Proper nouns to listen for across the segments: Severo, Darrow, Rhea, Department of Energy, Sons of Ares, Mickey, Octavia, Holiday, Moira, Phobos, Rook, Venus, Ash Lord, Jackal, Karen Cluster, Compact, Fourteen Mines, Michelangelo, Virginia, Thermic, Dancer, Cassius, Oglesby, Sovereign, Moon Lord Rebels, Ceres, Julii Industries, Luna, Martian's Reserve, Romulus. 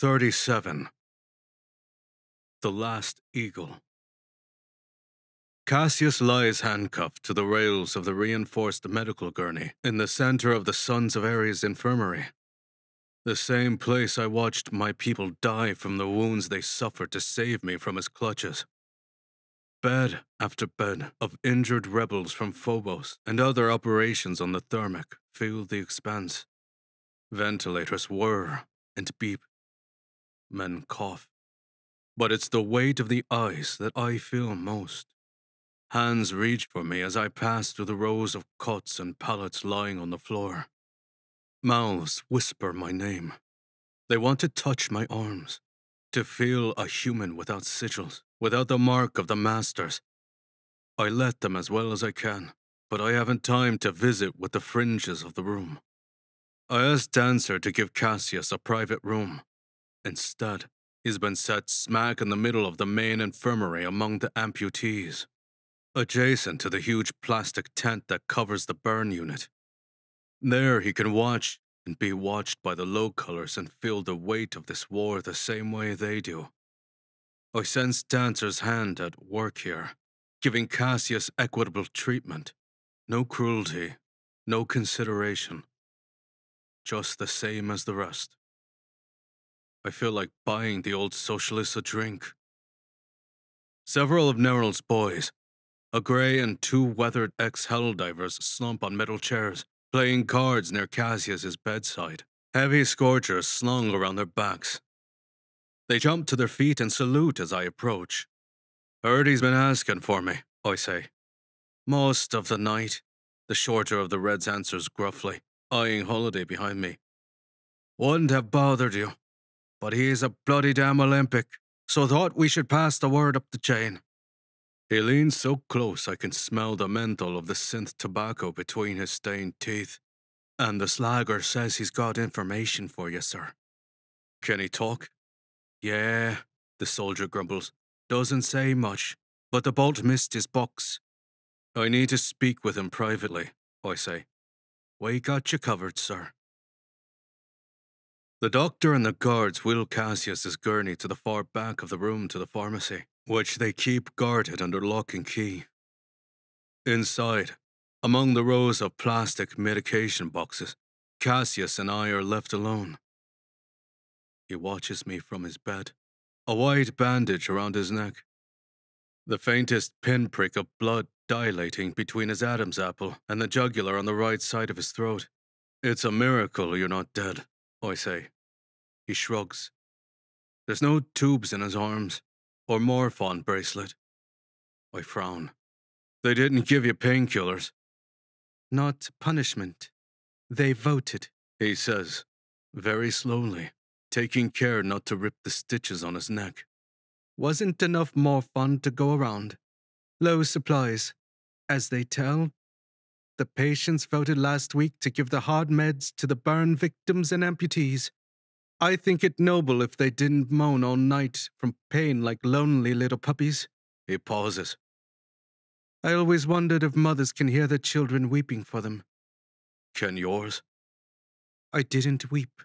37. The Last Eagle. Cassius lies handcuffed to the rails of the reinforced medical gurney in the center of the Sons of Ares infirmary. The same place I watched my people die from the wounds they suffered to save me from his clutches. Bed after bed of injured rebels from Phobos and other operations on the Thermic filled the expanse. Ventilators whir and beep. Men cough. But it's the weight of the ice that I feel most. Hands reach for me as I pass through the rows of cots and pallets lying on the floor. Mouths whisper my name. They want to touch my arms, to feel a human without sigils, without the mark of the masters. I let them as well as I can, but I haven't time to visit with the fringes of the room. I asked Dancer to give Cassius a private room. Instead, he's been set smack in the middle of the main infirmary among the amputees, adjacent to the huge plastic tent that covers the burn unit. There he can watch and be watched by the low-colors and feel the weight of this war the same way they do. I sense Dancer's hand at work here, giving Cassius equitable treatment. No cruelty, no consideration. Just the same as the rest. I feel like buying the old socialists a drink. Several of Neryl's boys, a grey and two weathered ex-helldivers, slump on metal chairs, playing cards near Cassius's bedside, heavy scorchers slung around their backs. They jump to their feet and salute as I approach. "Heard he's been asking for me," I say. "Most of the night," the shorter of the Reds answers gruffly, eyeing Holiday behind me. "Wouldn't have bothered you, but he's a bloody damn Olympic, so thought we should pass the word up the chain." He leans so close I can smell the menthol of the synth tobacco between his stained teeth. "And the slagger says he's got information for you, sir." "Can he talk?" "Yeah," the soldier grumbles. "Doesn't say much, but the bolt missed his box." "I need to speak with him privately," I say. "We got you covered, sir." The doctor and the guards wheel Cassius's gurney to the far back of the room to the pharmacy, which they keep guarded under lock and key. Inside, among the rows of plastic medication boxes, Cassius and I are left alone. He watches me from his bed, a wide bandage around his neck, the faintest pinprick of blood dilating between his Adam's apple and the jugular on the right side of his throat. "It's a miracle you're not dead," I say. He shrugs. There's no tubes in his arms, or morphon bracelet. I frown. "They didn't give you painkillers." "Not punishment. They voted," he says, very slowly, taking care not to rip the stitches on his neck. "Wasn't enough morphon to go around. Low supplies. As they tell, the patients voted last week to give the hard meds to the burn victims and amputees. I think it noble if they didn't moan all night from pain like lonely little puppies." He pauses. "I always wondered if mothers can hear their children weeping for them." "Can yours?" "I didn't weep.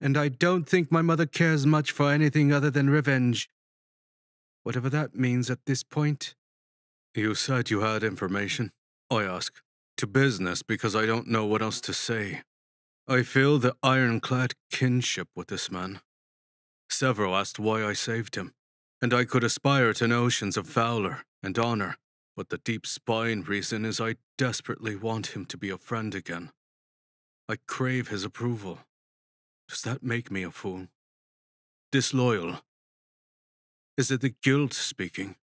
And I don't think my mother cares much for anything other than revenge. Whatever that means at this point." "You said you had information?" I ask. "To business, because I don't know what else to say." I feel the ironclad kinship with this man. Severo asked why I saved him, and I could aspire to notions of valor and honor, but the deep spine reason is I desperately want him to be a friend again. I crave his approval. Does that make me a fool? Disloyal? Is it the guilt speaking?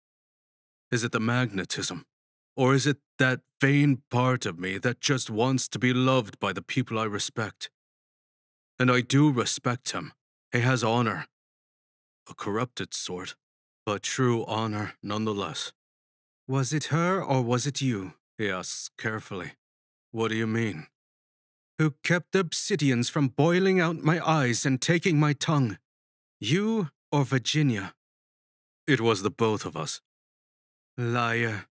Is it the magnetism? Or is it that vain part of me that just wants to be loved by the people I respect? And I do respect him. He has honor. A corrupted sort, but true honor nonetheless. "Was it her or was it you?" he asks carefully. "What do you mean?" "Who kept the obsidians from boiling out my eyes and taking my tongue? You or Virginia?" "It was the both of us." "Liar.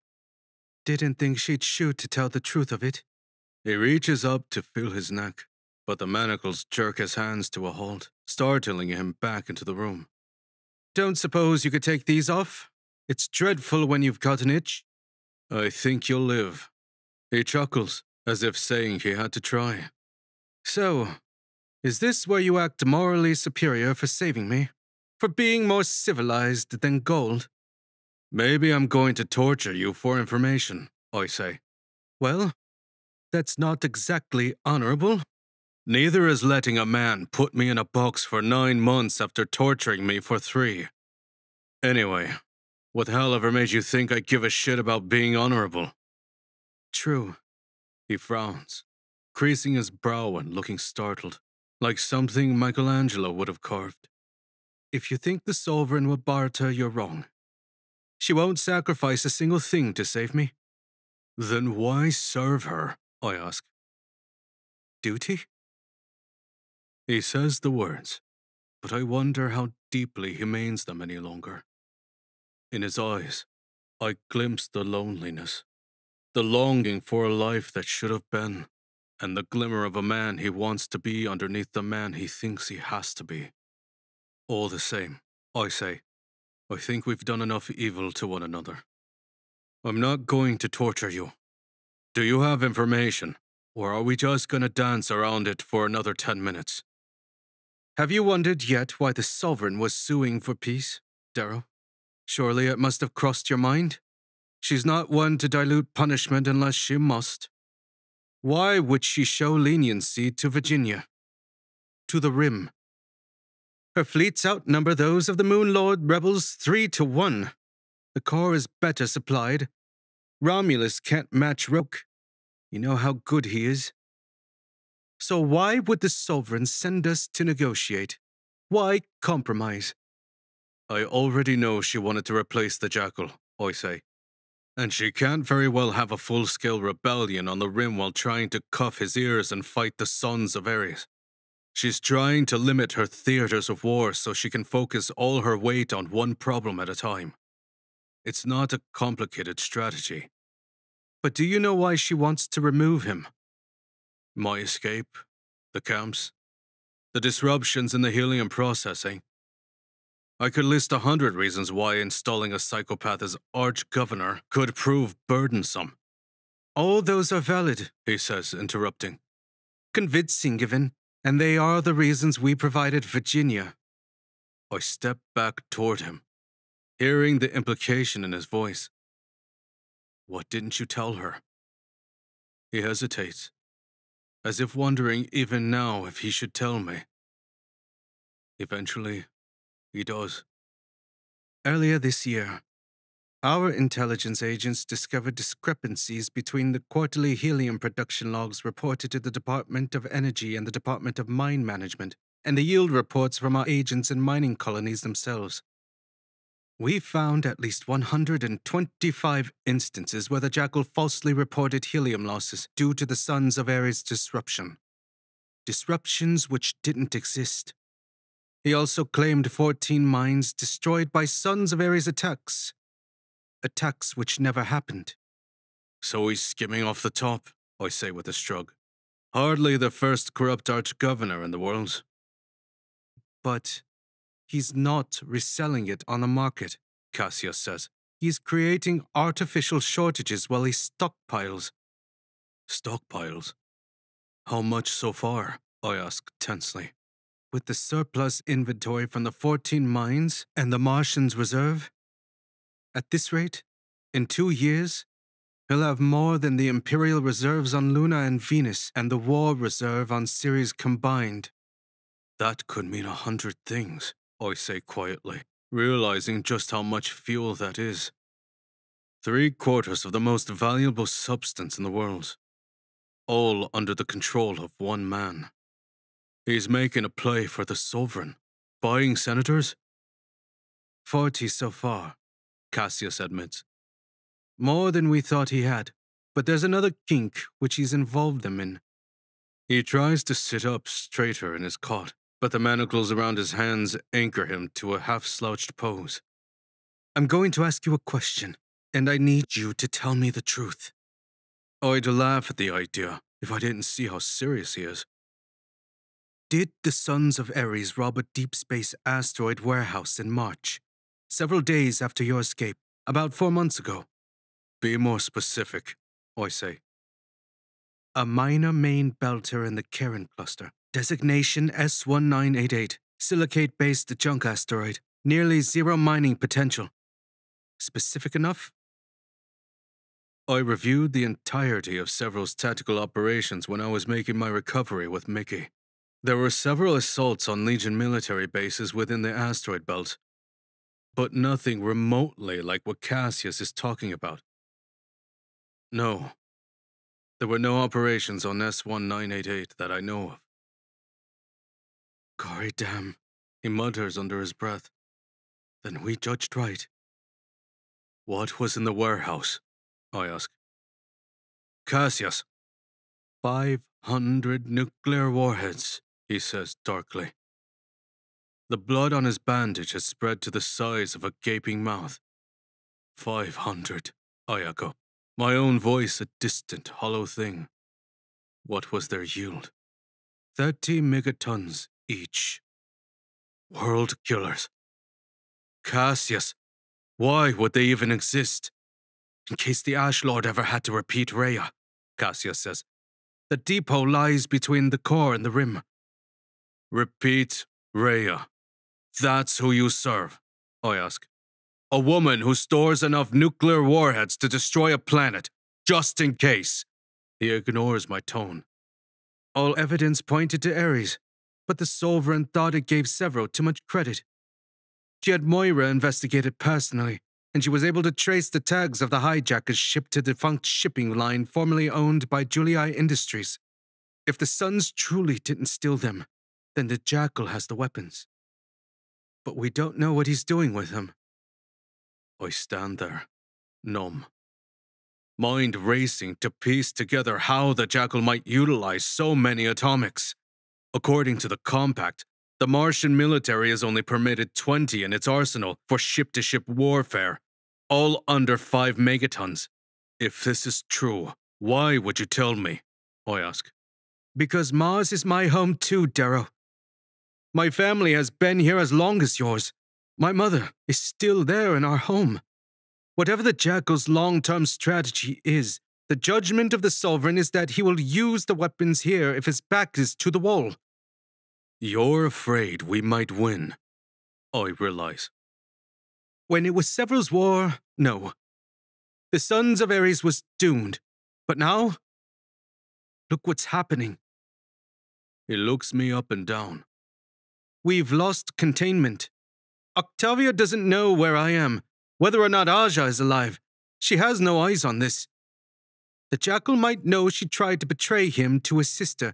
Didn't think she'd shoot to tell the truth of it." He reaches up to feel his neck, but the manacles jerk his hands to a halt, startling him back into the room. Don't suppose you could take these off? It's dreadful when you've got an itch. I think you'll live. He chuckles, as if saying he had to try. So, is this where you act morally superior for saving me? For being more civilized than gold? Maybe I'm going to torture you for information, I say. Well, that's not exactly honorable. Neither is letting a man put me in a box for 9 months after torturing me for 3. Anyway, what the hell ever made you think I give a shit about being honorable? True. He frowns, creasing his brow and looking startled, like something Michelangelo would have carved. If you think the Sovereign will barter, you're wrong. She won't sacrifice a single thing to save me. Then why serve her? I ask. Duty? He says the words, but I wonder how deeply he means them any longer. In his eyes, I glimpse the loneliness, the longing for a life that should have been, and the glimmer of a man he wants to be underneath the man he thinks he has to be. All the same, I say, I think we've done enough evil to one another. I'm not going to torture you. Do you have information, or are we just gonna dance around it for another 10 minutes? Have you wondered yet why the Sovereign was suing for peace, Darrow? Surely it must have crossed your mind? She's not one to dilute punishment unless she must. Why would she show leniency to Virginia? To the Rim. Her fleets outnumber those of the Moon Lord Rebels 3 to 1. The core is better supplied. Romulus can't match Rook. You know how good he is. So why would the Sovereign send us to negotiate? Why compromise? I already know she wanted to replace the Jackal, I say. And she can't very well have a full-scale rebellion on the Rim while trying to cuff his ears and fight the Sons of Ares. She's trying to limit her theaters of war so she can focus all her weight on one problem at a time. It's not a complicated strategy. But do you know why she wants to remove him? My escape, the camps, the disruptions in the healing and processing. I could list 100 reasons why installing a psychopath as arch-governor could prove burdensome. All those are valid, he says, interrupting. Convincing, given, and they are the reasons we provided Virginia. I step back toward him, hearing the implication in his voice. What didn't you tell her? He hesitates, as if wondering even now if he should tell me. Eventually, he does. Earlier this year, our intelligence agents discovered discrepancies between the quarterly helium production logs reported to the Department of Energy and the Department of Mine Management, and the yield reports from our agents in mining colonies themselves. We found at least 125 instances where the Jackal falsely reported helium losses due to the Sons of Ares disruption. Disruptions which didn't exist. He also claimed 14 mines destroyed by Sons of Ares attacks. Attacks which never happened. So he's skimming off the top, I say with a shrug. Hardly the first corrupt arch-governor in the world. But he's not reselling it on the market, Cassius says. He's creating artificial shortages while he stockpiles. Stockpiles? How much so far? I ask tensely. With the surplus inventory from the 14 mines and the Martian's Reserve? At this rate, in 2 years, he'll have more than the Imperial Reserves on Luna and Venus and the War Reserve on Ceres combined. That could mean 100 things, I say quietly, realizing just how much fuel that is. 3/4 of the most valuable substance in the world. All under the control of one man. He's making a play for the Sovereign. Buying senators? 40 so far, Cassius admits. More than we thought he had, but there's another kink which he's involved them in. He tries to sit up straighter in his cot, but the manacles around his hands anchor him to a half-slouched pose. I'm going to ask you a question, and I need you to tell me the truth. I'd laugh at the idea if I didn't see how serious he is. did the Sons of Ares rob a deep space asteroid warehouse in March, several days after your escape, about 4 months ago. Be more specific, I say. A minor main belter in the Karen Cluster, designation S1988, silicate-based junk asteroid, nearly zero mining potential. Specific enough? I reviewed the entirety of Severo's tactical operations when I was making my recovery with Mickey. There were several assaults on Legion military bases within the asteroid belt, but nothing remotely like what Cassius is talking about. No. There were no operations on S1988 that I know of. Gory damn, he mutters under his breath. Then we judged right. What was in the warehouse? I ask. Cassius. 500 nuclear warheads, he says darkly. The blood on his bandage has spread to the size of a gaping mouth. 500, I echo. My own voice a distant, hollow thing. What was their yield? 30 megatons each. World killers. Cassius, why would they even exist? In case the Ash Lord ever had to repeat Rhea, Cassius says. The depot lies between the core and the rim. Repeat Rhea. That's who you serve, I ask. A woman who stores enough nuclear warheads to destroy a planet, just in case. He ignores my tone. All evidence pointed to Ares, but the Sovereign thought it gave Severo too much credit. She had Moira investigated personally, and she was able to trace the tags of the hijackers shipped to a defunct shipping line formerly owned by Julii Industries. If the Sons truly didn't steal them, then the Jackal has the weapons. But we don't know what he's doing with them. I stand there, numb. Mind racing to piece together how the Jackal might utilize so many atomics. According to the Compact, the Martian military has only permitted 20 in its arsenal for ship-to-ship warfare, all under 5 megatons. If this is true, why would you tell me? I ask. Because Mars is my home too, Darrow. My family has been here as long as yours. My mother is still there in our home. Whatever the Jackal's long-term strategy is, the judgment of the Sovereign is that he will use the weapons here if his back is to the wall. You're afraid we might win, I realize. When it was Severo's war, no. The Sons of Ares was doomed, but now, look what's happening. He looks me up and down. We've lost containment. Octavia doesn't know where I am, whether or not Aja is alive. She has no eyes on this. The Jackal might know she tried to betray him to his sister.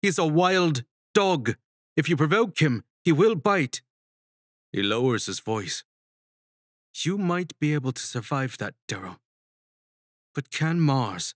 He's a wild dog. If you provoke him, he will bite. He lowers his voice. You might be able to survive that, Darrow. But can Mars